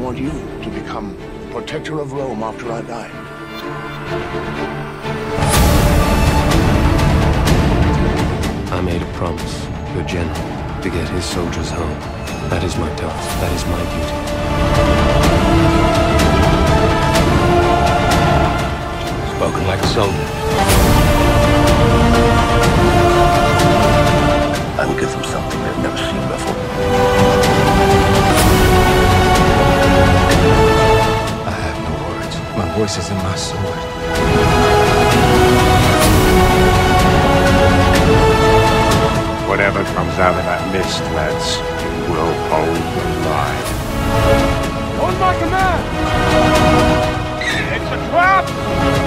want you to become the protector of Rome after I die. I made a promise to a general to get his soldiers home. That is my task. That is my duty. Spoken like a soldier. I will give them something they've never seen before. I have no words. My voice is in my sword. Whatever comes out of that mist, lads, you will hold the line. On my command! It's a trap!